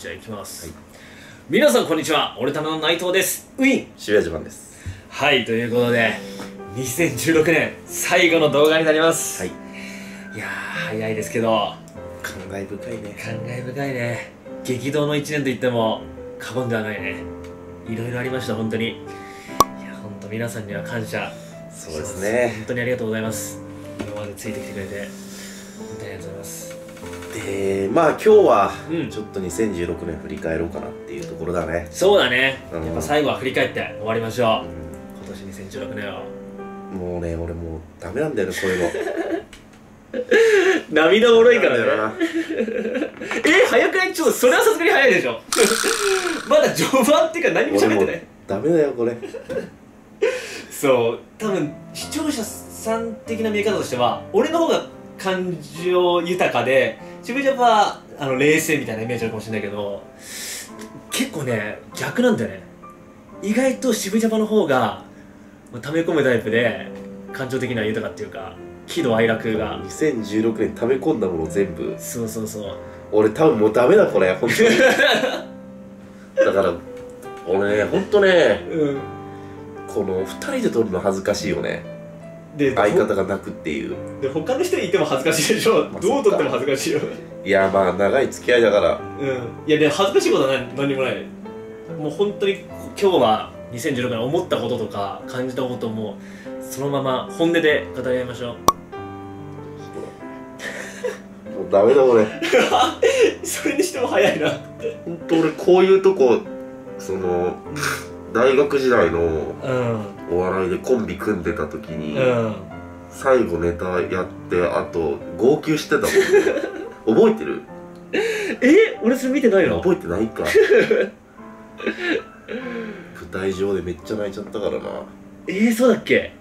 じゃあいきます、はい、皆さんこんにちは、俺たまの内藤です。ウィン渋谷ジョバンです。はい、ということで2016年最後の動画になります。はい、いやー早いですけど感慨深いね。感慨深いね。激動の1年といっても過言ではないね。いろいろありました。本当に、いや本当皆さんには感謝。そうですね、本当にありがとうございます。今までついてきてくれて本当にありがとうございます。でまあ今日はちょっと2016年振り返ろうかなっていうところだね。そうだね、やっぱ最後は振り返って終わりましょう、今年2016年を。もうね、俺もうダメなんだよね、こういうの涙もろいからねえ、早くない？ちょっとそれはさすがに早いでしょまだ序盤っていうか何も喋ってない。ダメだよこれそう、多分視聴者さん的な見え方としては俺の方が感情豊かで渋谷は冷静みたいなイメージあるかもしれないけど、結構ね逆なんだよね。意外と渋谷の方が溜め込むタイプで感情的な豊かっていうか喜怒哀楽が。2016年溜め込んだもの全部。そうそうそう、俺多分もうダメだこれ本当にだから俺ね本当ね、うん、この2人で撮るの恥ずかしいよね。で相方が泣くっていうで他の人にいても恥ずかしいでしょ、まあ、どう撮っても恥ずかしいよいやまあ長い付き合いだから、うん、いやで恥ずかしいことは何もない。もう本当に今日は2016年思ったこととか感じたこともそのまま本音で語り合いましょう。もうダメだ俺それにしても早いなほんと俺こういうとこその大学時代のお笑いでコンビ組んでた時に、うん、最後ネタやってあと号泣してたもん覚えてる？俺それ見てないの？覚えてないか舞台上でめっちゃ泣いちゃったからな。そうだっけ？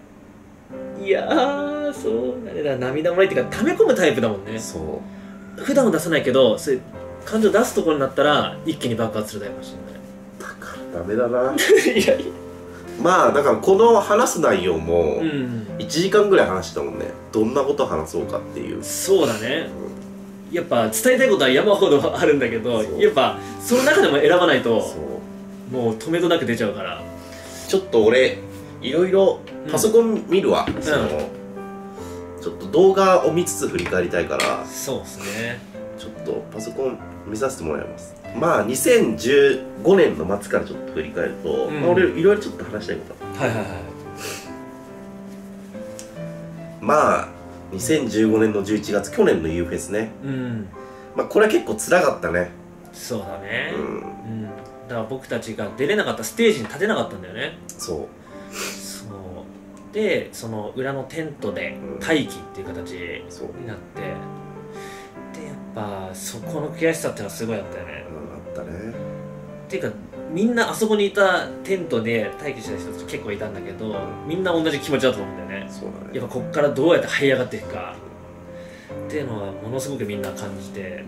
いやーそうだね。だ涙もらいっていうか溜め込むタイプだもんね。そう普段は出さないけどそういう感情出すところになったら一気に爆発するタイプかもしれない。だからダメだな いやいやまあだからこの話す内容も1時間ぐらい話したもんね、どんなこと話そうかっていう。そうだね、やっぱ伝えたいことは山ほどあるんだけどやっぱその中でも選ばないともう止めどなく出ちゃうから。ちょっと俺いろいろパソコン見るわ、そのちょっと動画を見つつ振り返りたいから。そうですね、ちょっとパソコン見させてもらいます。まあ2015年の末からちょっと振り返ると、うん、まあ俺いろいろちょっと話したいことは、はいはいはいまあ2015年の11月、去年の U フェスね、うん、まあこれは結構つらかったね。そうだね、うん、だから僕たちが出れなかった、ステージに立てなかったんだよね。そうそうで、その裏のテントで待機っていう形になって、でやっぱそこの悔しさってのはすごいあったよね。あったね。っていうかみんなあそこにいたテントで待機してた人たち結構いたんだけど、みんな同じ気持ちだと思うんだよね。そうだね、やっぱこっからどうやって這い上がっていくかっていうのはものすごくみんな感じて。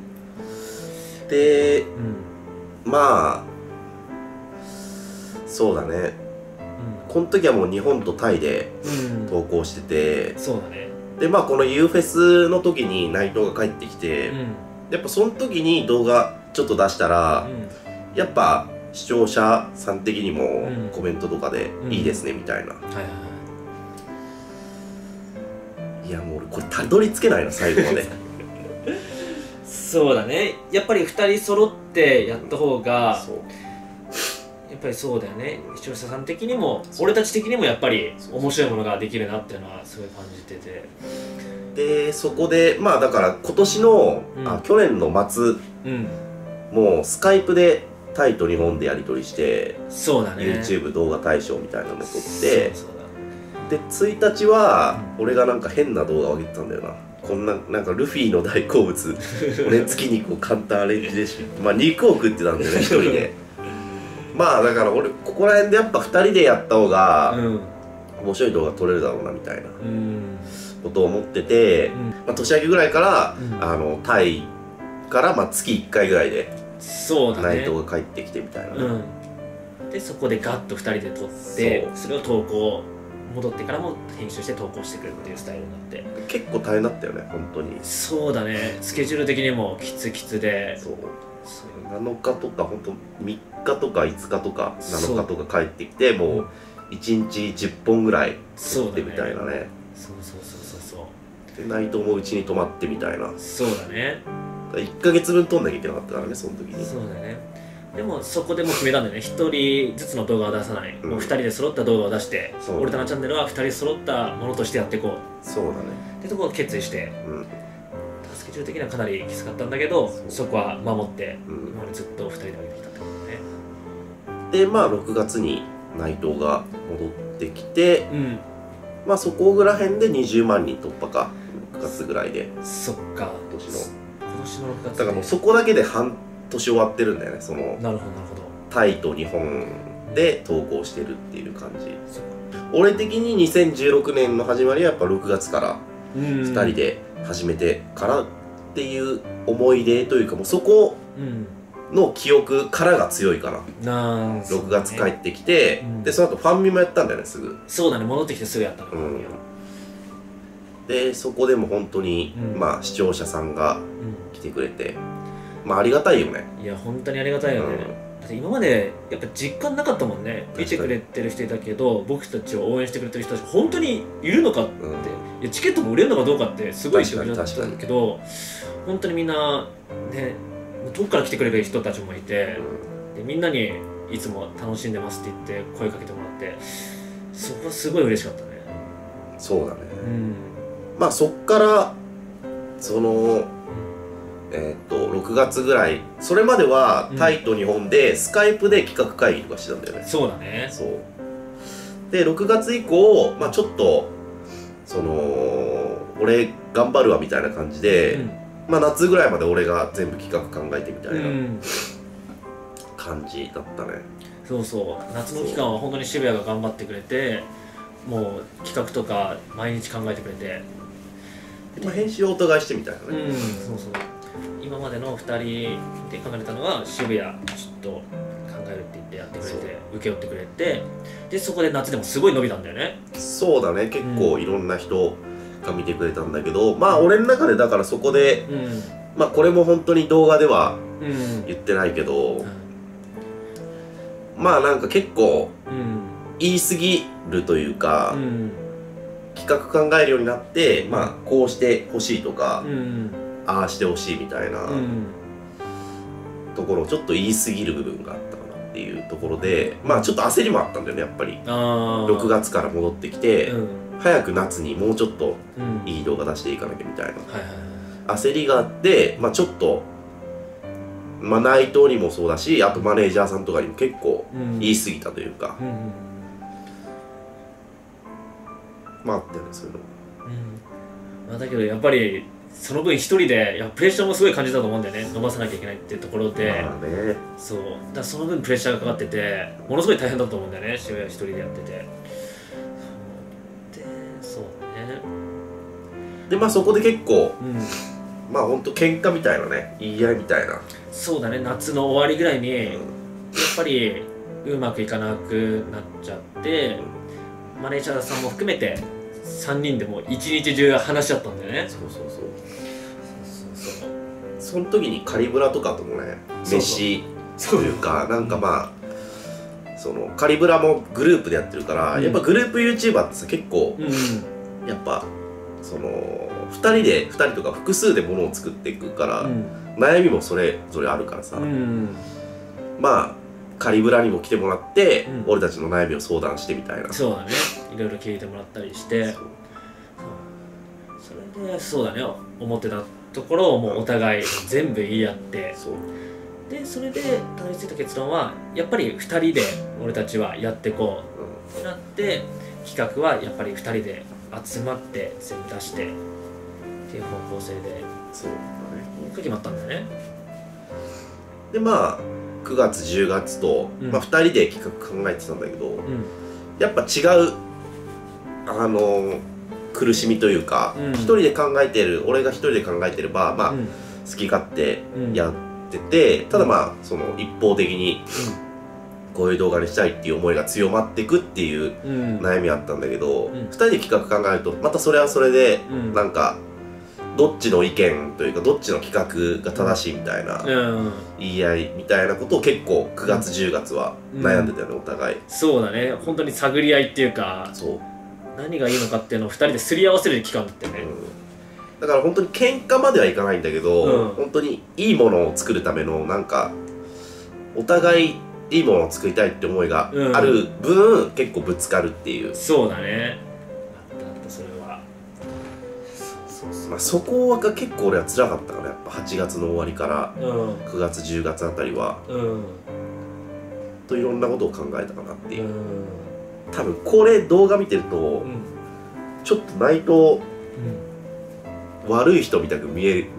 で、うん、まあそうだね、この時はもう日本とタイで投稿してて、うん、そうだね。でまあこの U フェスの時に内藤が帰ってきて、うん、やっぱその時に動画ちょっと出したら、うん、やっぱ視聴者さん的にもコメントとかで「いいですね」みたいな。いやもう俺これたどり着けないな最後までそうだね、やっぱり2人揃ってやった方が、うん、やっぱりそうだよね、視聴者さん的にも俺たち的にもやっぱり面白いものができるなっていうのはすごい感じてて。でそこでまあだから今年の、うん、去年の末、うん、もうスカイプでタイと日本でやり取りして。そうだね、 YouTube 動画大賞みたいなのも撮って。そうそうだ、で1日は俺がなんか変な動画を上げてたんだよな。こんな、なんかルフィの大好物骨付き肉を簡単アレンジレシピまあ肉を食ってたんだよね一人でまあだから俺ここら辺でやっぱ2人でやった方が面白い動画撮れるだろうなみたいなことを思ってて、まあ年明けぐらいからタイからまあ月1回ぐらいで内藤が帰ってきてみたいな、でそこでガッと2人で撮って、それを投稿戻ってからも編集して投稿してくるっていうスタイルになって。結構大変だったよね本当に。そうだね、スケジュール的にもキツキツで。そう7日とか本当3日とか5日とか7日とか帰ってきてもう1日10本ぐらい撮ってみたいなね。そうそうそうそうそうで内藤もうちに泊まってみたいな。そうだね。1ヶ月分撮んなきゃいけなかったからねその時に。そうだね。でもそこでもう決めたんだよね1人ずつの動画は出さない、うん、もう2人で揃った動画を出して「俺たなチャンネル」は2人揃ったものとしてやっていこう。そうだねってとこを決意して、うん、スケジュール的にはかなりきつかったんだけど そこは守って、うん、今までずっと2人で上げてきたってことね。でまあ6月に内藤が戻ってきて、うん、まあそこら辺で20万人突破か6月ぐらいで。そっか今年の6月だからもうそこだけで半年終わってるんだよね。そのなるほどなるほどタイと日本で投稿してるっていう感じ。俺的に2016年の始まりはやっぱ6月から2人で始めてからっていう思い出というかもうそこの記憶からが強いかな、うん、6月帰ってきて、うん、でその後ファンミもやったんだよねすぐ。そうだね戻ってきてすぐやったの、うん、でそこでも本当に、うん、まあ視聴者さんが来てくれて、うん、まあありがたいよね。いや本当にありがたいよね、うん、だって今までやっぱ実感なかったもんね。見てくれてる人いたけど僕たちを応援してくれてる人たち本当にいるのかって、うん、いやチケットも売れるのかどうかってすごい興味だったんだけど本当にみんなね遠くから来てくれる人たちもいて、うん、でみんなにいつも楽しんでますって言って声かけてもらってそこはすごい嬉しかったね。そうだね、うん、まあそっからその、うん、6月ぐらいそれまではタイと日本で、うん、スカイプで企画会議とかしてたんだよね。そうだね。そうで6月以降、まあ、ちょっとその俺頑張るわみたいな感じで、うんまあ夏ぐらいまで俺が全部企画考えてみたいな、うん、感じだったね。そうそう夏の期間は本当に渋谷が頑張ってくれてもう企画とか毎日考えてくれて、まあ、編集をお互いしてみたいなね、うん、そうそう今までの2人で考えたのは渋谷ちょっと考えるって言ってやってくれて請け負ってくれてでそこで夏でもすごい伸びたんだよね。そうだね結構いろんな人、うんが見てくれたんだけどまあ俺の中でだからそこで、うん、まあこれも本当に動画では言ってないけど、うん、まあなんか結構言い過ぎるというか、うん、企画考えるようになって、うん、まあこうしてほしいとか、うん、ああしてほしいみたいなところをちょっと言い過ぎる部分があったかなっていうところでまあちょっと焦りもあったんだよねやっぱり6月から戻ってきて。うん早く夏にもうちょっといい動画出していかなきゃみたいな焦りがあって、まあ、ちょっと、まあ、内藤にもそうだしあとマネージャーさんとかにも結構言い過ぎたというか、うんうん、まああったよねそういうの、うんまあ、だけどやっぱりその分一人でいやプレッシャーもすごい感じたと思うんだよね伸ばさなきゃいけないっていうところで、まあね、そうだその分プレッシャーがかかっててものすごい大変だと思うんだよね渋谷一人でやってて。でまあそこで結構、うん、まあほんと喧嘩みたいなね言い合いみたいな。そうだね夏の終わりぐらいに、うん、やっぱりうまくいかなくなっちゃって、うん、マネージャーさんも含めて3人でもう一日中話し合ったんだよね。そうそうそうそうそうそうその時にカリブラとかともね飯というかなんかまあそのカリブラもグループでやってるから、うん、やっぱグループ YouTuber ってさ結構、うん、やっぱその2人とか複数でものを作っていくから、うん、悩みもそれぞれあるからさ、うん、まあカリブラにも来てもらって、うん、俺たちの悩みを相談してみたいな。そうだねいろいろ聞いてもらったりしてそれでそうだね思ってたところをもうお互い全部言い合ってそうでそれでたどり着いた結論はやっぱり2人で俺たちはやってこうってなって企画はやっぱり2人で。集まって全部出してっていう方向性でそう決まったんだよね。でまあ9月10月と、うんまあ、2人で企画考えてたんだけど、うん、やっぱ違う苦しみというか、うん、1人で考えてる俺が1人で考えてればまあ、うん、好き勝手やってて、うん、ただまあその一方的に、うんこういう動画にしたいっていう思いが強まっていくっていう悩みあったんだけど、うん、2人で企画考えるとまたそれはそれでなんかどっちの意見というかどっちの企画が正しいみたいな、うん、言い合いみたいなことを結構9月10月は悩んでたよね、うん、お互い。そうだね、本当に探り合いっていうか、そう何がいいのかっていうのを2人ですり合わせる期間ってね、うん、だから本当に喧嘩まではいかないんだけど、うん、本当にいいものを作るためのなんかお互いいいものを作りたいって思いがある分、うん、結構ぶつかるっていう。そうだね、あったあったそれは。まあそこが結構俺は辛かったから、やっぱ8月の終わりから9月10月あたりは、うん、といろんなことを考えたかなっていう、うん、多分これ動画見てると、うん、ちょっと内藤、うん、悪い人みたく見える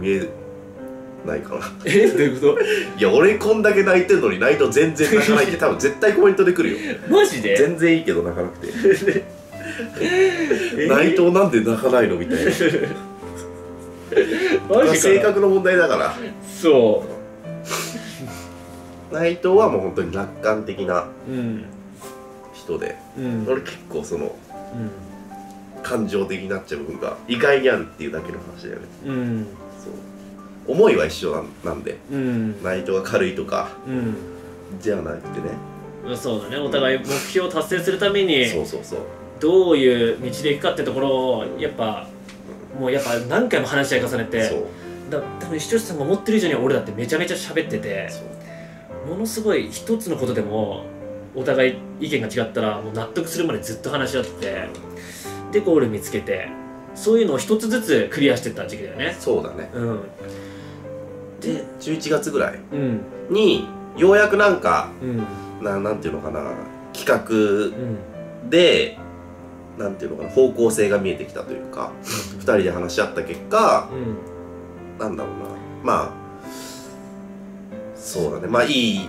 ないかな。え、どういうこと？いや俺こんだけ泣いてるのに内藤全然泣かないって多分絶対コメントで来るよ。マジで？全然いいけど泣かなくて。内藤なんで泣かないのみたいな。マジか。性格の問題だから。そう。内藤はもう本当に楽観的な人で、うん、俺結構その、うん、感情的になっちゃう部分が意外にあるっていうだけの話だよね。うん。そう。思いは一緒なんで、うん、内藤が軽いとか、うん、じゃなくてね。そうだね、お互い目標を達成するためにどういう道でいくかってところをやっぱ、うん、もうやっぱ何回も話し合い重ねて、多分視聴者さんが思ってる以上に俺だってめちゃめちゃ喋ってて、ものすごい一つのことでもお互い意見が違ったらもう納得するまでずっと話し合ってて、でゴール見つけて、そういうのを一つずつクリアしてった時期だよね。そうだね、うんで11月ぐらいにようやくなんか、うん、なんていうのかな、企画で、うん、なんていうのかな、方向性が見えてきたというか、うん、2人で話し合った結果、うん、なんだろうな、まあそうだね、まあいい、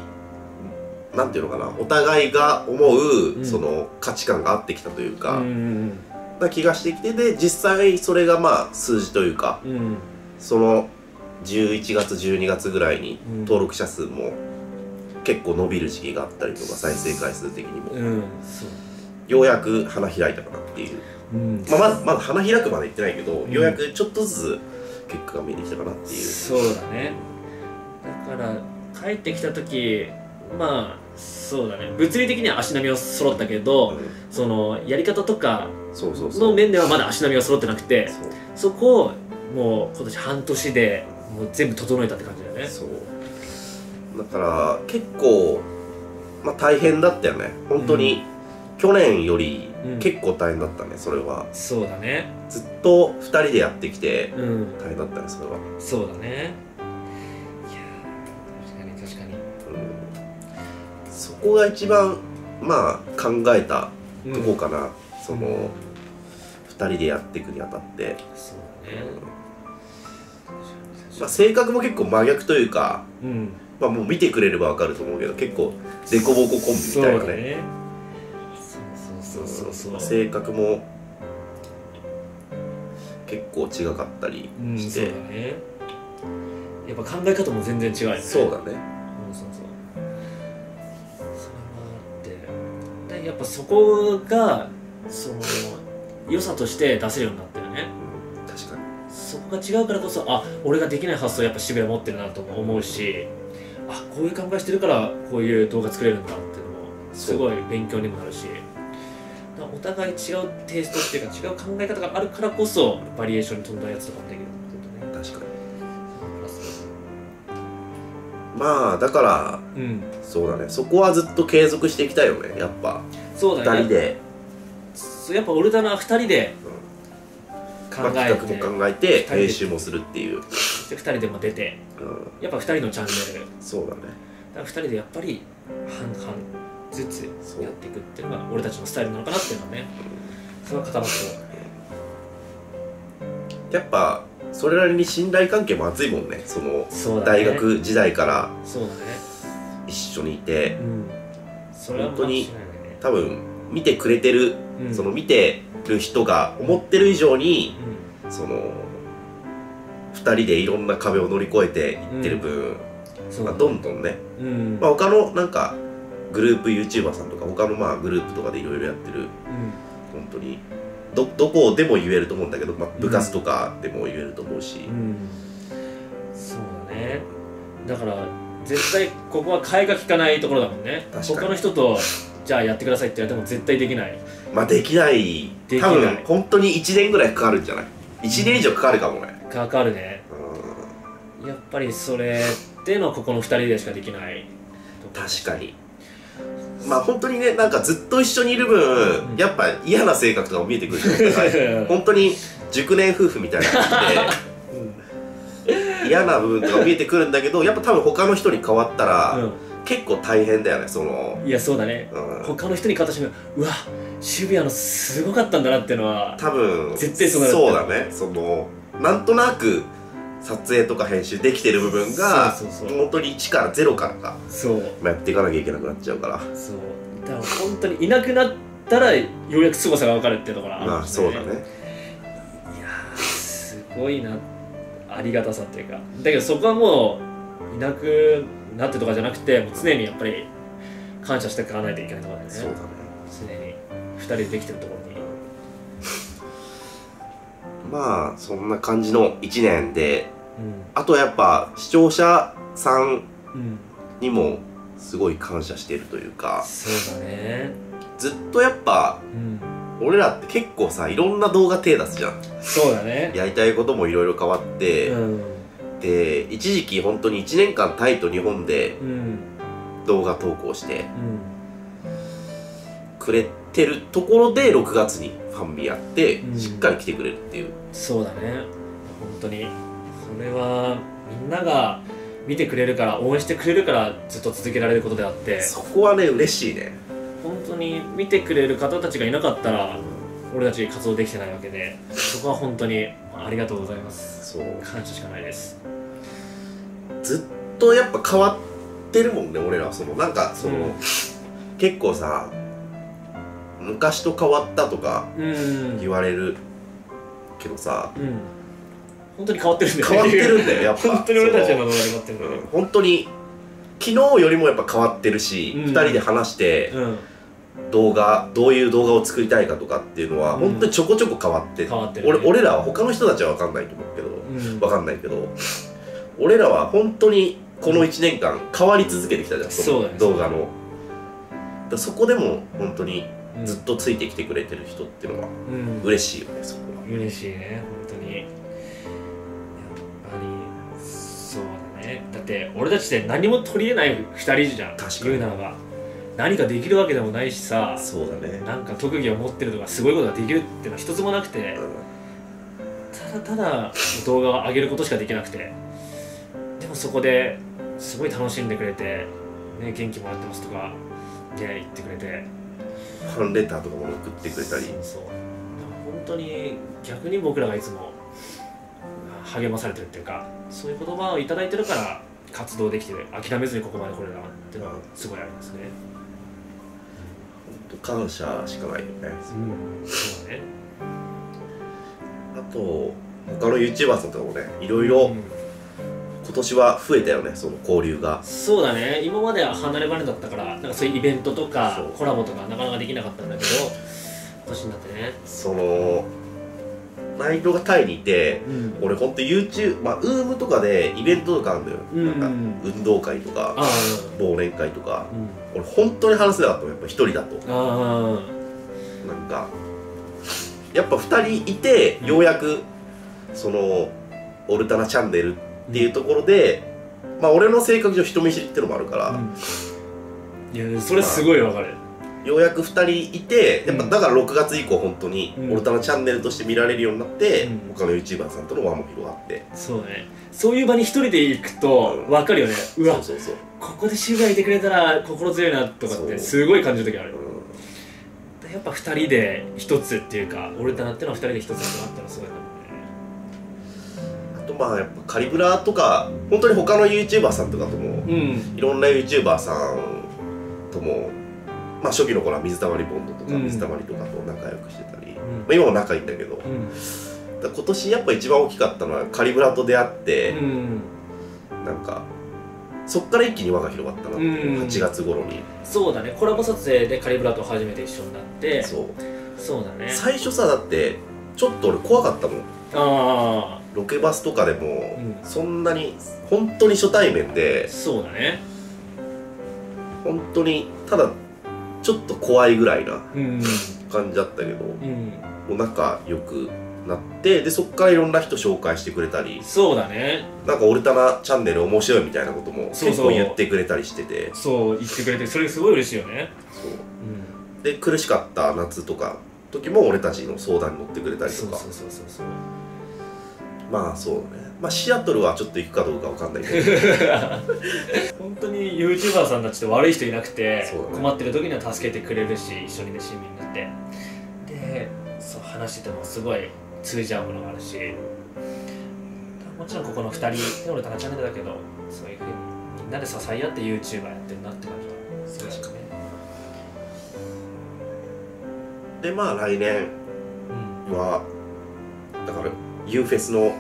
なんていうのかな、お互いが思う、うん、その価値観が合ってきたというか、うん、な気がしてきて、で実際それがまあ数字というか、うん、その11月12月ぐらいに登録者数も結構伸びる時期があったりとか、再生回数的にも、うん、ようやく花開いたかなっていう、うん、まあまだ花開くまでいってないけど、うん、ようやくちょっとずつ結果が見えてきたかなっていう。そうだね、だから帰ってきた時、まあそうだね、物理的には足並みは揃ったけど、うん、そのやり方とかの面ではまだ足並みは揃ってなくて、そこをもう今年半年でもう全部整えたって感じだよね。そうだから結構、まあ、大変だったよね本当に、うん、去年より結構大変だったね、うん、それは。そうだね、ずっと2人でやってきて大変だったね、うん、それは。そうだね、いや確かに確かに、うん、そこが一番まあ考えたとこかな、うん、その、うん、2人でやっていくにあたって。そうだね、うん、まあ性格も結構真逆というか、うん、まあもう見てくれればわかると思うけど、結構デコボココンビみたいなね。そうそうそう、性格も結構違かったりして、うん、そうだね、やっぱ考え方も全然違うよね。そうだね、うん、そうそう、それもあって、やっぱそこがその良さとして出せるようになったよね。そこが違うからこそ、あ、俺ができない発想をやっぱ渋谷持ってるなと思うし、あ、こういう考えしてるからこういう動画作れるんだっていうのもすごい勉強にもなるし、お互い違うテイストっていうか違う考え方があるからこそバリエーションに富んだやつとかもできるってことね。確かに、まあだから、うん、そうだね、そこはずっと継続していきたいよね、やっぱ。そうだね、2人で、やっぱ俺だな、2人で、うん、企画も考えて編集もするっていう、2人でも出て、やっぱ2人のチャンネル。そうだね、2人でやっぱり半々ずつやっていくっていうのが俺たちのスタイルなのかなっていうのはね、その固まってやっぱそれなりに信頼関係も厚いもんね、その大学時代から一緒にいて、本当に多分見てくれてる、その見てる人が思ってる以上に、うん、その2人でいろんな壁を乗り越えていってる分、うん、まあどんどんね、うん、まあ他のなんかグループ YouTuber さんとか他のまあグループとかでいろいろやってる、うん、本当にどこでも言えると思うんだけど、まあ、部活とかでも言えると思うし、うんうん、そうだね。だから絶対ここは替えが利かないところだもんね。他の人とじゃあやってくださいって言われても絶対できない。まあできない。多分本当に1年ぐらいかかるんじゃない？ 1 年以上かかるかもね。かかるね。うん、やっぱりそれってのはここの2人でしかできない。確かに。まあ本当にね、なんかずっと一緒にいる分、うん、やっぱ嫌な性格とかも見えてくるじゃないですか。本当に熟年夫婦みたいな感じで嫌な部分とか見えてくるんだけど、やっぱ多分他の人に変わったら、うん、結構大変だよね。そのいやそうだね、うん、他の人に勝った瞬間、うわ渋谷のすごかったんだなっていうのは多分絶対そうだね。そのなんとなく撮影とか編集できてる部分が本当に1から0からかやっていかなきゃいけなくなっちゃうから、そうだから本当にいなくなったらようやく凄さが分かるっていうところあるんだよね。そうだね。いやーすごいな、ありがたさっていうか。だけどそこはもういなくなってとかじゃなくて、もう常にやっぱり感謝していかないといけないところだよね。そうだね。常に2人できてるところにまあそんな感じの1年で、うん、あとやっぱ視聴者さんにもすごい感謝してるというか、そうだね。ずっとやっぱ、うん、俺らって結構さ、いろんな動画手出すじゃん。そうだね。やりたいこともいろいろ変わって、うん、で一時期本当に1年間タイと日本で動画投稿してくれてるところで、6月にファンミやって、うん、しっかり来てくれるっていう。そうだね。本当にそれはみんなが見てくれるから、応援してくれるからずっと続けられることであって、そこはね嬉しいね。本当に見てくれる方たちがいなかったら、うん、俺たち活動できてないわけで、そこは本当にありがとうございます。そう感謝しかないです。ずっとやっぱ変わってるもんね俺らは。そのなんかその、うん、結構さ、昔と変わったとか言われるけどさ、うん、本当に変わってるんだよね。変わってるんだよやっぱ。本当に俺たちの動画で変わってるんだよね。本当に昨日よりもやっぱ変わってるし、2人で話して動画、どういう動画を作りたいかとかっていうのは本当にちょこちょこ変わって、俺らは他の人たちは分かんないと思うけど、分かんないけど、俺らは本当にこの1年間変わり続けてきたじゃん、その動画の。そこでも本当にずっとついてきてくれてる人っていうのは嬉しいよね。そこは嬉しいね本当に。そうだね。だって俺たちって何も取りえない2人じゃん。確かに。言うならば何かできるわけでもないしさ。そうだね。なんか特技を持ってるとかすごいことができるっていうのは一つもなくて、ただただ動画を上げることしかできなくて、でもそこですごい楽しんでくれて、ね、元気もらってますとかで言ってくれて、ファンレターとかも送ってくれたり。そうそう。だから本当に逆に僕らがいつも励まされてるっていうか、そういう言葉をいただいてるから活動できてる、諦めずにここまで来れたなっていうのはすごいありますね。本当感謝しかないよね。うん、そうだね。あと他の YouTuber さんとかもね、いろいろ今年は増えたよね、その交流が。そうだね。今までは離れ離れだったから、なんかそういうイベントとかコラボとかなかなかできなかったんだけど、今年になってね、その内藤がタイにいて、うん、俺ほんと YouTube、まあ、UUUM とかでイベントとかあるんだよ、なんか運動会とか忘年会とか、うん、俺本当に話せなかったもん、やっぱ一人だと。なんかやっぱ2人いて、ようやくその「オルタナチャンネル」っていうところで、まあ俺の性格上人見知りってのもあるから、うん、いやそれすごいわかる。ようやく2人いて、やっぱだから6月以降本当にオルタナチャンネルとして見られるようになって、うん、他の YouTuber さんとの輪も広がって。そうね。そういう場に1人で行くと分かるよね、うん、うわここで渋谷いてくれたら心強いなとかってすごい感じる時ある、うん、やっぱ2人で1つっていうか、オルタナってのは2人で1つだとなったらすごいな。あとまあやっぱカリブラとか本当に他の YouTuber さんとかとも、うん、いろんな YouTuber さんとも、まあ初期の頃は水溜りボンドとか水溜りとかと仲良くしてたり、まあ今も仲いいんだけど、だ今年やっぱ一番大きかったのはカリブラと出会って、なんかそっから一気に輪が広がったなっていう、8月頃に。そうだね。コラボ撮影でカリブラと初めて一緒になって、そうそうだね。最初さ、だってちょっと俺怖かったもん。ああ、ロケバスとかでも、うん、そんなに本当に初対面で、そうだね、本当にただちょっと怖いぐらいな感じだったけど、うん、もう仲良くなって、でそっからいろんな人紹介してくれたり、そうだね、なんか「俺たまチャンネル面白い」みたいなことも結構言ってくれたりしてて、そう言ってくれて、それすごい嬉しいよね。そう、うん、で苦しかった夏とか時も俺たちの相談に乗ってくれたりとか、そうまあそうだね。まあシアトルはちょっと行くかどうかわかんないけど本当に YouTuber さんたちって悪い人いなくて、ね、困ってる時には助けてくれるし、一緒にね親身になって、でそう話しててもすごい通じ合うものがあるし、もちろんここの2人で俺たまチャンネルだけど、そういうふうにみんなで支え合って YouTuber やってるなって感じはすごいね。でまあ来年は、うん、だから U フェスの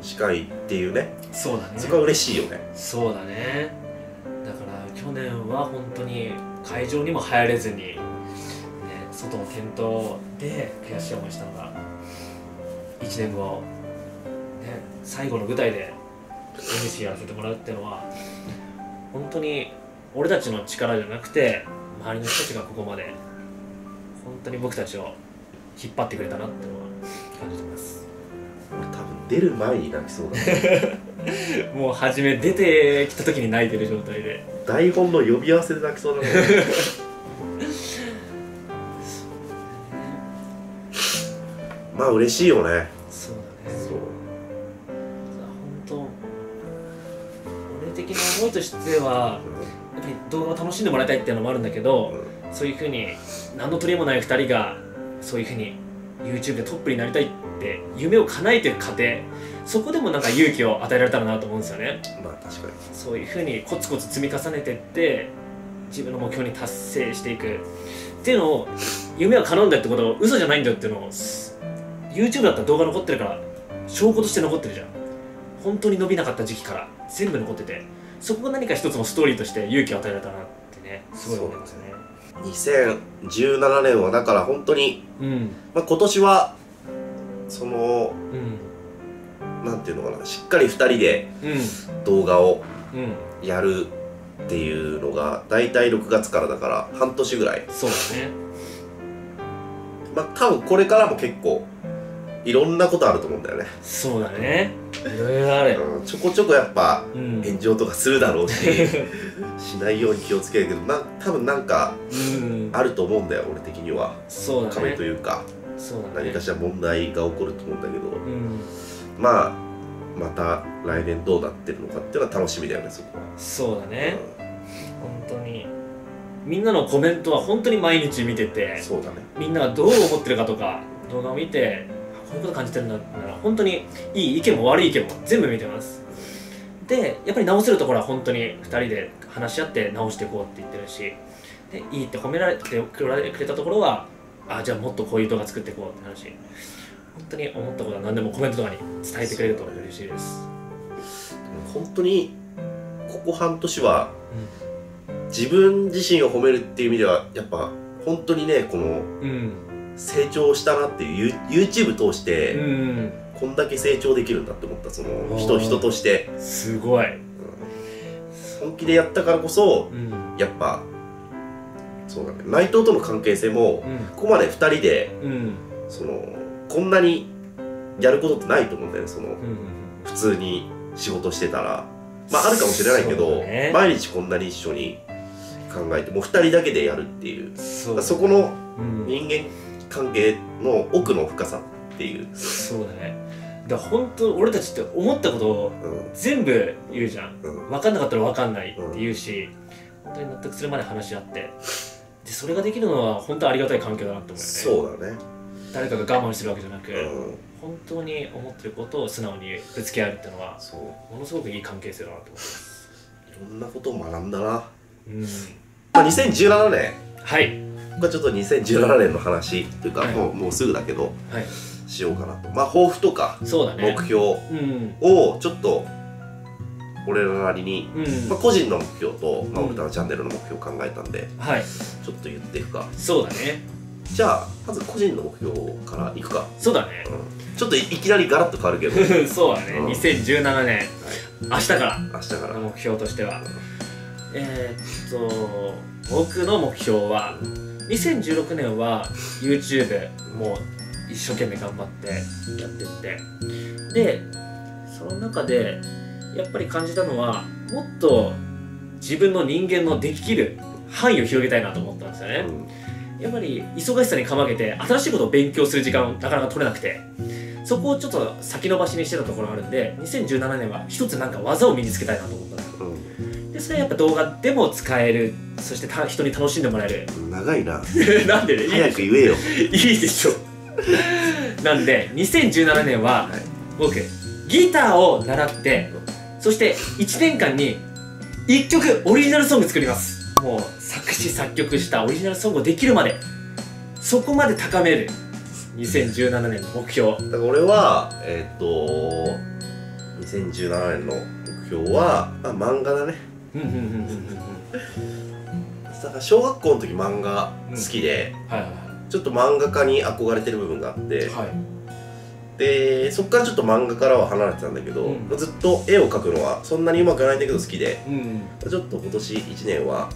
司会っていうね、うん、そうだね、そこは嬉しいよね。そうだね、だから去年は本当に会場にも入れずに、ね、外の店頭で悔しい思いしたのが、1年後、ね、最後の舞台で MC やらせてもらうっていうのは、本当に俺たちの力じゃなくて周りの人たちがここまで本当に僕たちを引っ張ってくれたなっていうのは感じてます。俺多分出る前に泣きそうだねもう初め出てきた時に泣いてる状態で、台本の呼び合わせで泣きそうだもんねまあ嬉しいよね。そうだね。そう。本当、俺的な思いとしては、やっぱり動画を楽しんでもらいたいっていうのもあるんだけど、うん、そういうふうに何の取りもない2人がそういうふうに YouTube でトップになりたいって夢を叶えてる過程、そこでもなんか勇気を与えられたらなと思うんですよね。まあ確かに。そういうふうにコツコツ積み重ねてって自分の目標に達成していくっていうのを、夢は叶うんだってことは嘘じゃないんだよっていうのを。YouTube だったら動画残ってるから、証拠として残ってるじゃん。本当に伸びなかった時期から全部残ってて、そこが何か一つのストーリーとして勇気を与えられたなってね、すごい思いますね。2017年はだから本当に、うん、まあ今年はその、うん、なんていうのかな、しっかり2人で動画をやるっていうのが大体6月からだから半年ぐらい。そうだね。まあ多分これからも結構いろんなことあると思うんだよね。そうだね、いろいろある、うん、ちょこちょこやっぱ炎上とかするだろうし、うん、しないように気をつけるけど、多分なんかあると思うんだよ、俺的には。そうだね、壁というか、そうだね、何かしら問題が起こると思うんだけど、うん、まあまた来年どうなってるのかっていうのは楽しみだよね、そこは。そうだね、うん、本当にみんなのコメントは本当に毎日見てて、そうだね、みんながどう思ってるかとか動画を見てこういうこと感じてるんだったら、本当にいい意見も悪い意見も全部見てます。でやっぱり直せるところは本当に2人で話し合って直していこうって言ってるし、でいいって褒められてくれたところは、あ、じゃあもっとこういう動画作っていこうって話、本当に思ったことは何でもコメントとかに伝えてくれると嬉しいです。本当にここ半年は、うん、自分自身を褒めるっていう意味ではやっぱ本当にね、この、うん、成長したなっていう YouTube 通して、うん、こんだけ成長できるんだって思った、その人としてすごい、うん、本気でやったからこそ、うん、やっぱそうだね、内藤との関係性も、うん、ここまで2人で、うん、そのこんなにやることってないと思うんだよね、その、うん、普通に仕事してたら、まああるかもしれないけど、ね、毎日こんなに一緒に考えて、もう2人だけでやるっていう、 そこの人間、うん、関係の奥の深さっていう。そうだね、だから本当俺たちって思ったことを全部言うじゃん、うん、分かんなかったら分かんないって言うし、うん、本当に納得するまで話し合って、でそれができるのは本当ありがたい環境だなって思うよね。そうだね、誰かが我慢するわけじゃなく、うん、本当に思ってることを素直にぶつけ合えるっていうのは、ものすごくいい関係性だなと思います。いろんなことを学んだな、うん、2017年、はい、僕はちょっと2017年の話というか、はい、もうすぐだけど、はい、しようかなと。まあ抱負とか目標をちょっと俺らなりに、うん、まあ個人の目標と、まあ、俺たちのチャンネルの目標を考えたんで、うん、ちょっと言っていくか。そうだね、じゃあまず個人の目標からいくか。そうだね、ちょっといきなりガラッと変わるけどそうだね、2017年明日からの目標としては、僕の目標は2016年は YouTube もう一生懸命頑張ってやってって、でその中でやっぱり感じたのは、もっと自分の人間のできる範囲を広げたいなと思ったんですよね。やっぱり忙しさにかまけて新しいことを勉強する時間をなかなか取れなくて、そこをちょっと先延ばしにしてたところがあるんで、2017年は一つなんか技を身につけたいなと思ったんですよ。でそれはやっぱ動画でも使える、そして人に楽しんでもらえる。長いななんでね、早く言えよいいでしょなんで2017年は僕ギターを習って、そして1年間に1曲オリジナルソング作ります。もう作詞作曲したオリジナルソングをできるまで、そこまで高める2017年の目標。だから俺は2017年の目標は、まあ、漫画だねだから小学校の時漫画好きで、ちょっと漫画家に憧れてる部分があって、でそっからちょっと漫画からは離れてたんだけど、ずっと絵を描くのはそんなにうまくないんだけど好きで、ちょっと今年1年は、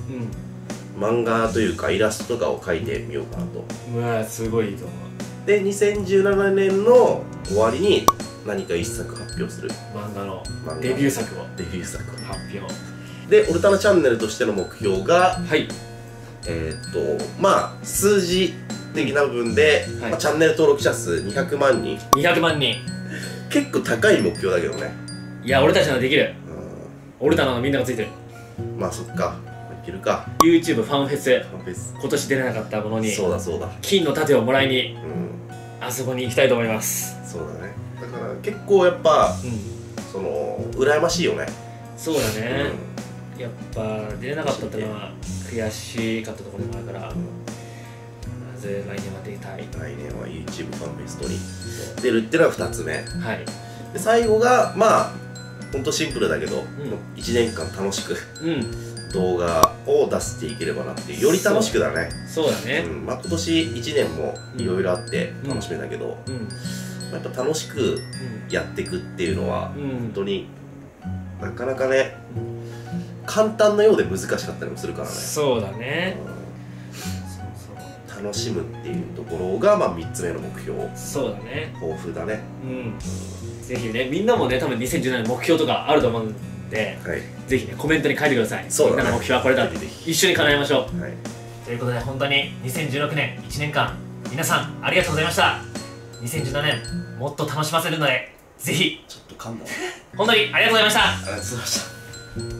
漫画というかイラストとかを描いてみようかなと。うわすごいいいと思う。で2017年の終わりに何か一作発表する、漫画のデビュー作を発表で、オルタナチャンネルとしての目標が、まあ数字的な部分で、チャンネル登録者数200万人。結構高い目標だけどね。いや俺たちならできる、オルタナのみんながついてる。まあそっか、いけるか。 YouTube ファンフェス、今年出れなかったものに金の盾をもらいに、あそこに行きたいと思います。そうだね、だから結構やっぱ、その羨ましいよね。そうだね、やっぱ出れなかったってのは悔しかったところでもあるから、必ず来年は出たい。来年は YouTube ファンフェストに出るっていうのが2つ目。で最後がまあほんとシンプルだけど、1年間楽しく動画を出していければなっていう、より楽しくだね。そうだね、まあ今年1年もいろいろあって楽しめたけど、やっぱ楽しくやっていくっていうのは本当になかなかね、簡単なようで難しかったりもするからね。そうだね、楽しむっていうところが、まあ、3つ目の目標。そうだね、豊富だね。ぜひね、みんなもね多分2017年目標とかあると思うんで、ぜひねコメントに書いてください。みんなの目標はこれだって、一緒に叶えましょう。ということで本当に2016年1年間皆さんありがとうございました。2017年もっと楽しませるので、ぜひ。ちょっと噛んだ。本当にありがとうございました。ありがとうございました。